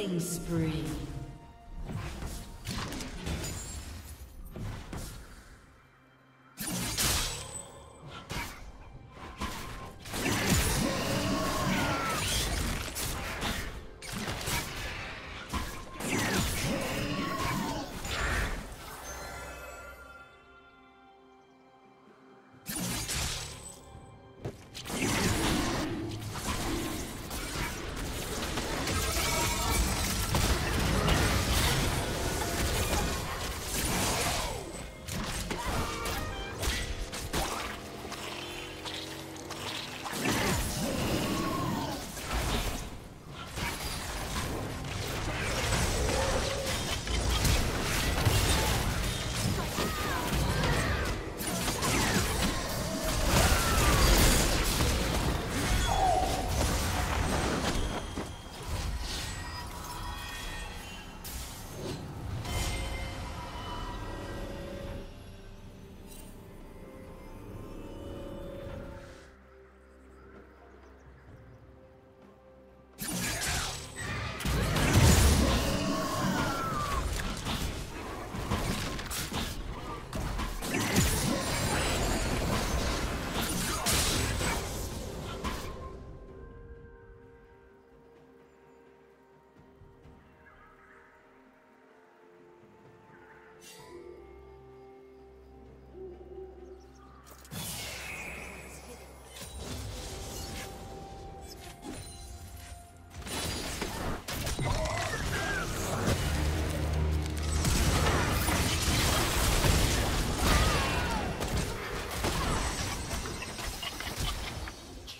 Killing spree.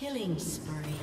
Killing spree.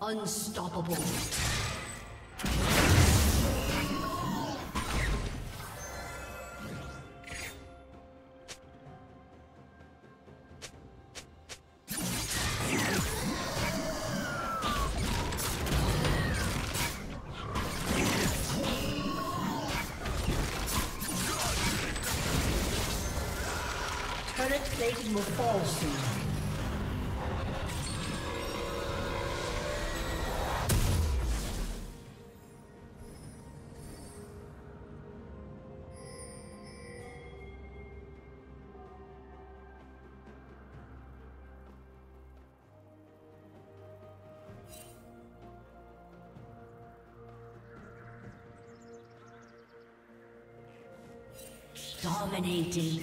Unstoppable. Turret plating will fall soon. Dominating.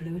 Blue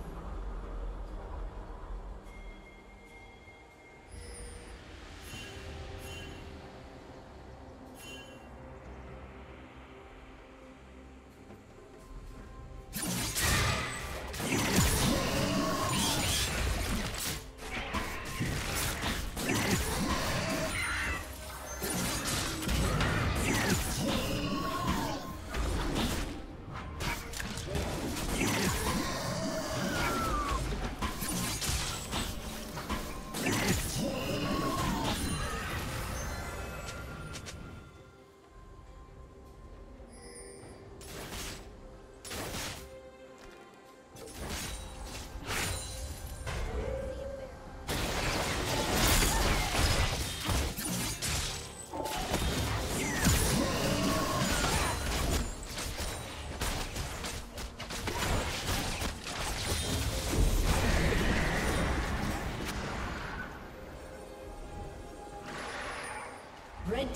Red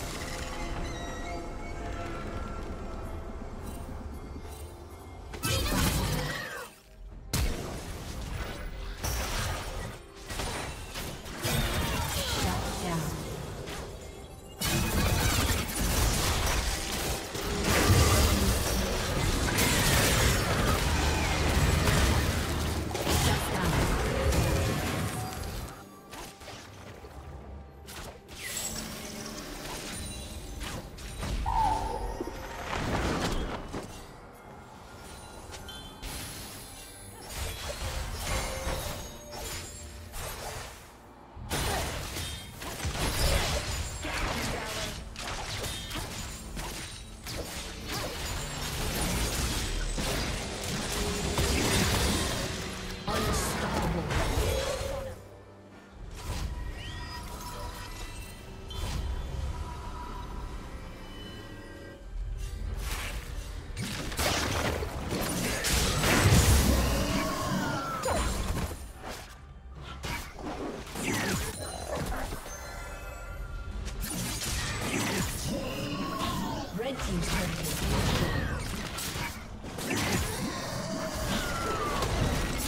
team's turret has been destroyed.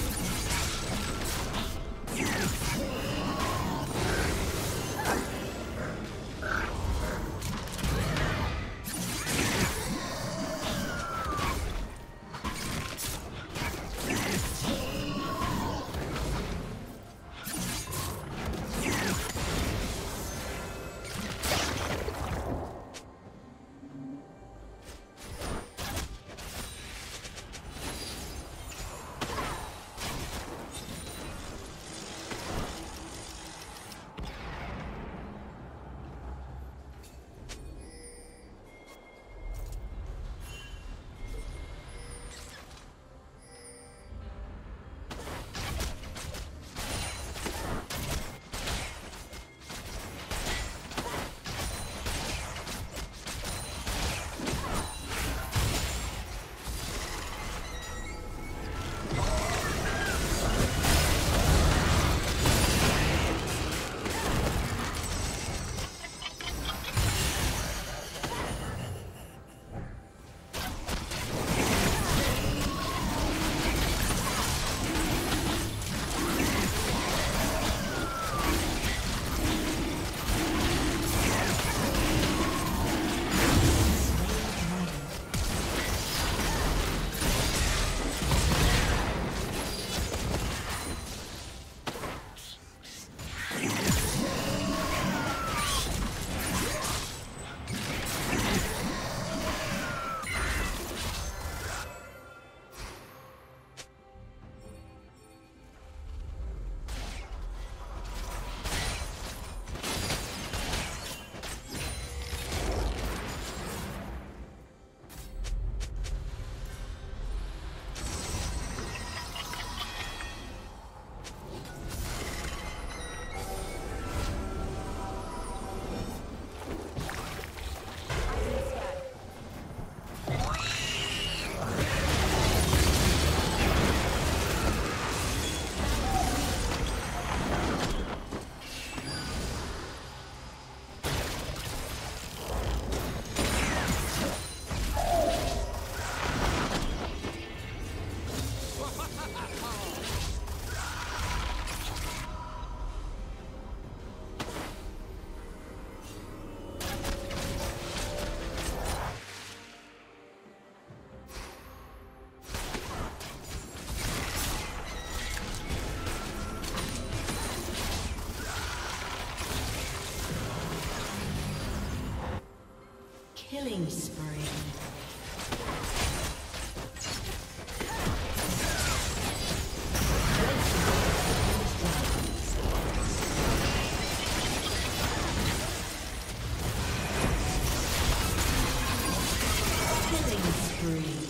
Killing spree. Killing spree.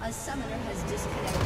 A summoner has disconnected.